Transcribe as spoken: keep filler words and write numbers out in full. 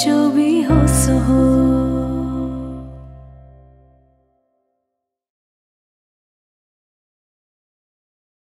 जो भी हो सो हो।